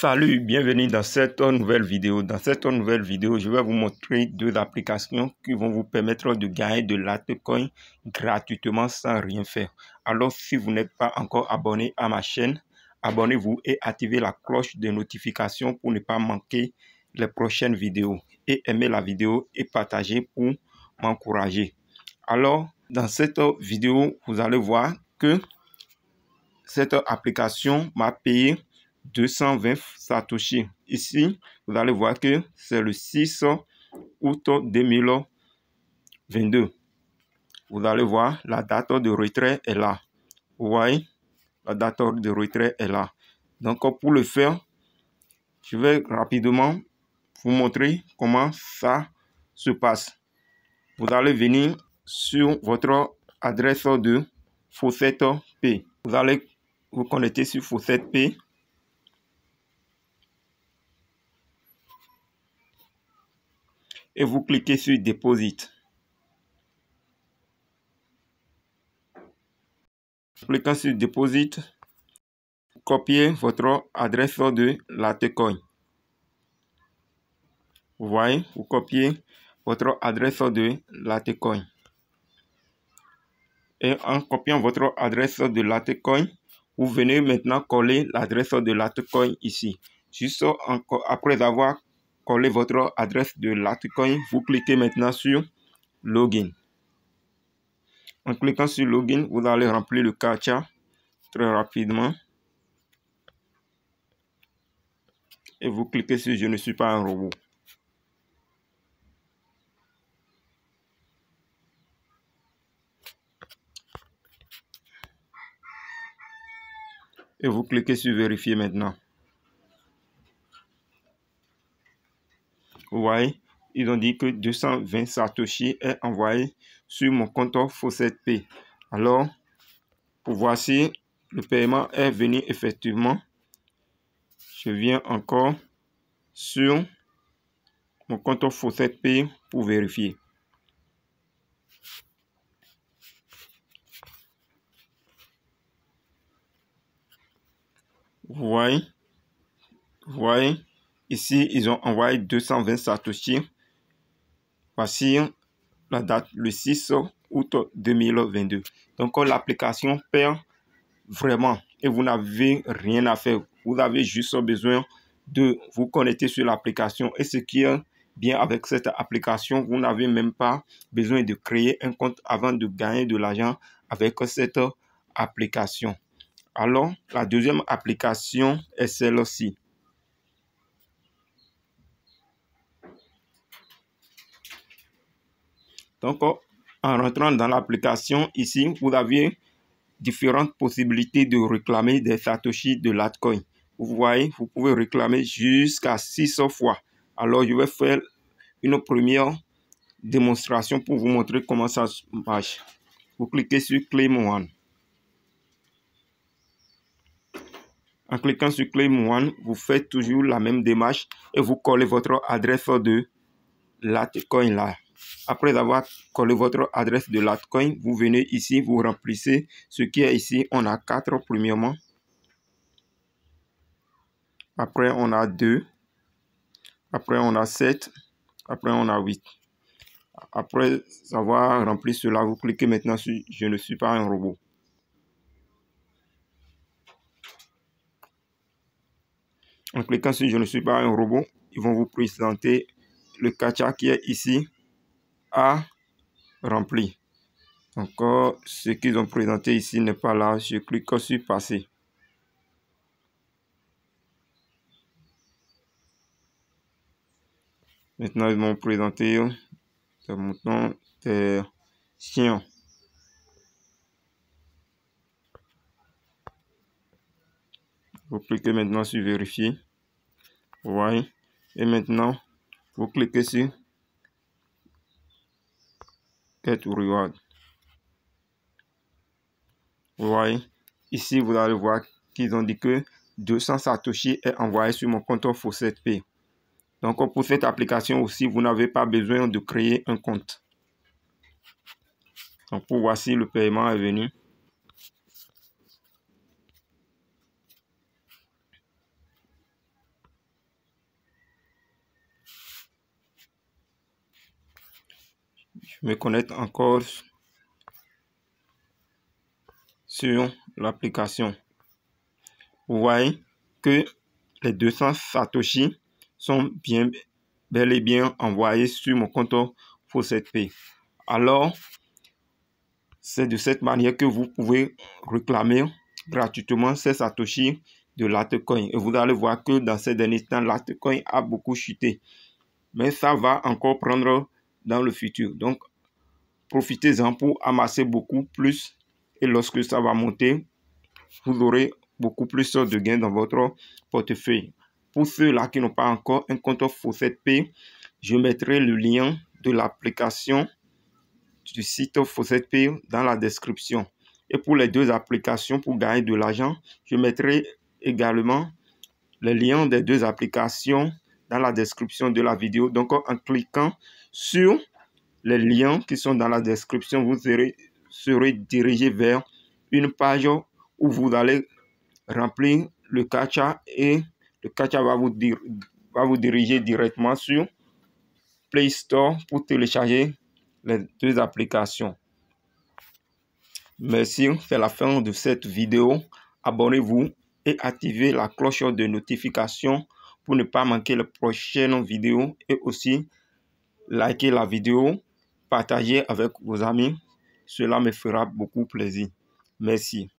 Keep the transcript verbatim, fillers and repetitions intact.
Salut, bienvenue dans cette nouvelle vidéo. Dans cette nouvelle vidéo, je vais vous montrer deux applications qui vont vous permettre de gagner de Litecoin gratuitement sans rien faire. Alors, si vous n'êtes pas encore abonné à ma chaîne, abonnez-vous et activez la cloche de notification pour ne pas manquer les prochaines vidéos. Et aimez la vidéo et partagez pour m'encourager. Alors, dans cette vidéo, vous allez voir que cette application m'a payé deux cent vingt Satoshi. Ici, vous allez voir que c'est le six août deux mille vingt-deux. Vous allez voir, la date de retrait est là. Vous voyez, la date de retrait est là. Donc, pour le faire, je vais rapidement vous montrer comment ça se passe. Vous allez venir sur votre adresse de FaucetPay. Vous allez vous connecter sur FaucetPay. Et vous cliquez sur Deposit. En cliquant sur Deposit, copiez votre adresse de Litecoin. Vous voyez, vous copiez votre adresse de Litecoin. Et en copiant votre adresse de Litecoin, vous venez maintenant coller l'adresse de Litecoin ici. Juste après avoir collez votre adresse de Litecoin, vous cliquez maintenant sur Login. En cliquant sur Login, vous allez remplir le captcha très rapidement. Et vous cliquez sur Je ne suis pas un robot. Et vous cliquez sur Vérifier maintenant. Vous voyez, ils ont dit que deux cent vingt Satoshi est envoyé sur mon compte FaucetPay. Alors, pour voir si le paiement est venu effectivement, je viens encore sur mon compte FaucetPay pour vérifier. Vous voyez, vous voyez. Ici, ils ont envoyé deux cent vingt Satoshi. Voici la date, le six août deux mille vingt-deux. Donc, l'application perd vraiment et vous n'avez rien à faire. Vous avez juste besoin de vous connecter sur l'application. Et ce qui est bien avec cette application, vous n'avez même pas besoin de créer un compte avant de gagner de l'argent avec cette application. Alors, la deuxième application est celle-ci. Donc, en rentrant dans l'application ici, vous avez différentes possibilités de réclamer des Satoshi de Litecoin. Vous voyez, vous pouvez réclamer jusqu'à six fois. Alors, je vais faire une première démonstration pour vous montrer comment ça marche. Vous cliquez sur Claim One. En cliquant sur Claim One, vous faites toujours la même démarche et vous collez votre adresse de Litecoin là. Après avoir collé votre adresse de Litecoin, vous venez ici, vous remplissez ce qui est ici. On a quatre premièrement. Après, on a deux. Après, on a sept. Après, on a huit. Après avoir rempli cela, vous cliquez maintenant sur « Je ne suis pas un robot ». En cliquant sur « Je ne suis pas un robot », ils vont vous présenter le captcha qui est ici. A rempli. Encore, ce qu'ils ont présenté ici n'est pas là. Je clique sur Passer. Maintenant, ils m'ont présenté des moutons, des chiens. Vous cliquez maintenant sur Vérifier. Vous voyez. Et maintenant, vous cliquez sur Reward. Vous voyez, ici vous allez voir qu'ils ont dit que deux cents Satoshi est envoyé sur mon compte FaucetPay. Donc pour cette application aussi, vous n'avez pas besoin de créer un compte. Donc pour voir si le paiement est venu. me connecte encore sur l'application. Vous voyez que les deux cents Satoshi sont bien, bel et bien envoyés sur mon compte FaucetPay. Alors, c'est de cette manière que vous pouvez réclamer gratuitement ces Satoshi de Litecoin. Et vous allez voir que dans ces derniers temps, Litecoin a beaucoup chuté. Mais ça va encore prendre dans le futur. Donc, profitez-en pour amasser beaucoup plus. Et lorsque ça va monter, vous aurez beaucoup plus de gains dans votre portefeuille. Pour ceux-là qui n'ont pas encore un compte FaucetPay, je mettrai le lien de l'application du site FaucetPay dans la description. Et pour les deux applications, pour gagner de l'argent, je mettrai également les liens des deux applications dans la description de la vidéo. Donc, en cliquant sur les liens qui sont dans la description, vous serez, serez dirigé vers une page où vous allez remplir le captcha et le captcha va vous, dir, va vous diriger directement sur Play Store pour télécharger les deux applications. Merci, c'est la fin de cette vidéo. Abonnez-vous et activez la cloche de notification pour ne pas manquer les prochaines vidéos et aussi likez la vidéo, partagez avec vos amis. Cela me fera beaucoup plaisir. Merci.